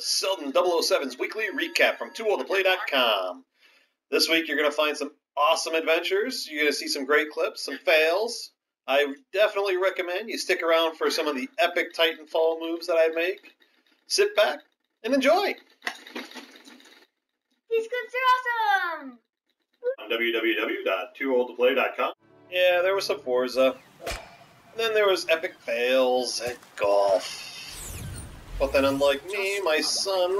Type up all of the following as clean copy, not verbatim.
Seldon 007's weekly recap from 2old2play.com. This week you're going to find some awesome adventures. You're going to see some great clips, some fails. I definitely recommend you stick around for some of the epic Titanfall moves that I make. Sit back and enjoy. These clips are awesome! On www.2old2play.com. Yeah, there was some Forza. And then there was epic fails at golf. But then, unlike me, my son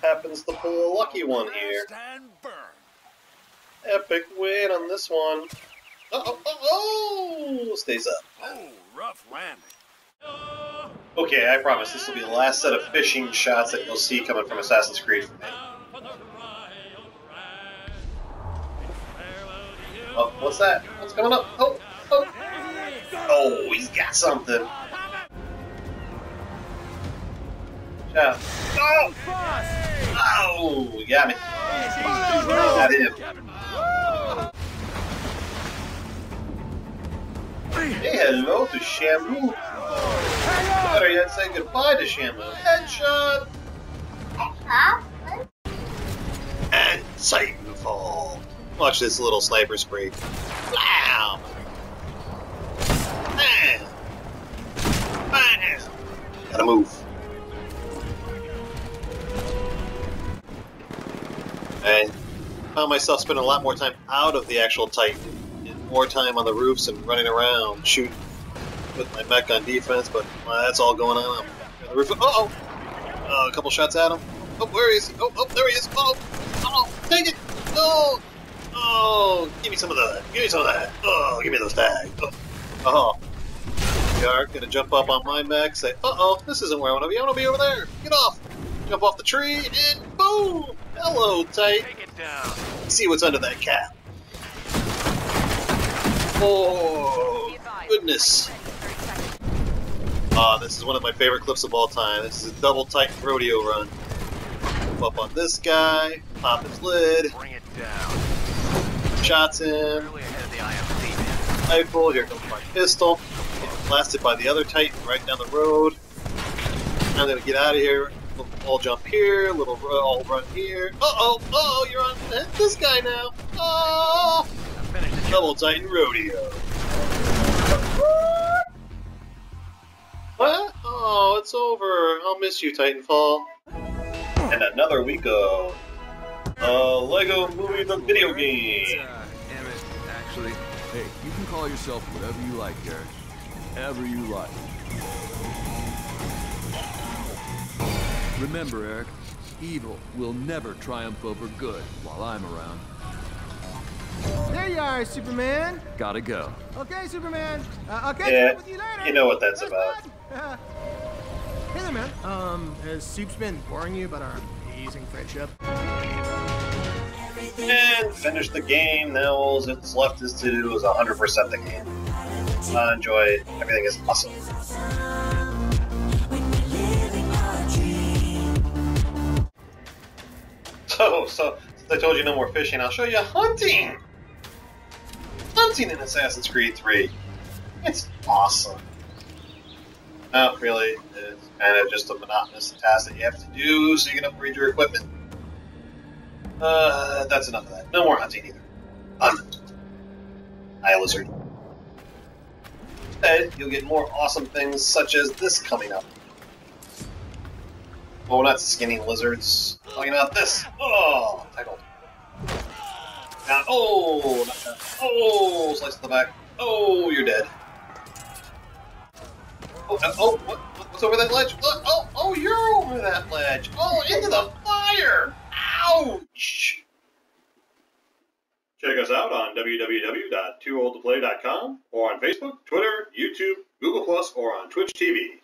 happens to pull a lucky one here. Epic win on this one. Oh! Stays up. Oh, rough landing. Okay, I promise this will be the last set of fishing shots that you'll see coming from Assassin's Creed for me. Oh, what's that? What's coming up? Oh, oh! Oh, he's got something. Yeah. Oh! Oh! You got me. Got him. Hey, hello to Shamu. Better yet, say goodbye to Shamu. Headshot! And Titanfall. Watch this little sniper spree. Wow! Man! Man! Gotta move. I found myself spending a lot more time out of the actual Titan, and more time on the roofs and running around, shooting with my mech on defense, but that's all going on. The roof. Uh-oh! A couple shots at him. Oh, where is he? Oh, oh, there he is! Oh! Oh! Take it! No! Oh! Give me some of that! Give me some of that! Oh! Give me those tags! Oh! Uh-huh. They are gonna jump up on my mech, say, uh-oh, this isn't where I want to be. I want to be over there! Get off! Jump off the tree, and boom! Hello, Titan. Take it down. See what's under that cap. Oh, goodness. This is one of my favorite clips of all time. This is a double Titan rodeo run. Jump up on this guy, pop his lid. Bring it down. Shots him. Rifle, here comes my pistol. Getting blasted by the other Titan right down the road. I'm gonna get out of here. Little jump here, little all run here. Uh oh, you're on this guy now. Oh, double Titan rodeo. What? Oh, it's over. I'll miss you, Titanfall. And another week of Lego Movie, the video game. Damn it, actually. Hey, you can call yourself whatever you like, Derek. Whatever you like. Remember, Eric, evil will never triumph over good while I'm around. There you are, Superman. Gotta go. Okay, Superman. I'll catch up with you later. You know what that's about. Hey there, man. Has Soup's been boring you about our amazing friendship? And finish the game. Now all that's left is to do is 100% the game. I enjoy it. Everything is awesome. So, since I told you no more fishing, I'll show you hunting! Hunting in Assassin's Creed 3. It's awesome. Not really. It's kind of just a monotonous task that you have to do so you can upgrade your equipment. That's enough of that. No more hunting either. Hi, lizard. Instead, you'll get more awesome things such as this coming up. Oh, not skinny lizards. Talking about this. Oh, tackled. Down. Oh, not down. Oh, slice in the back. Oh, you're dead. Oh, oh, what's over that ledge? Oh, you're over that ledge. Oh, into the fire. Ouch. Check us out on www.2old2play.com or on Facebook, Twitter, YouTube, Google+, or on Twitch TV.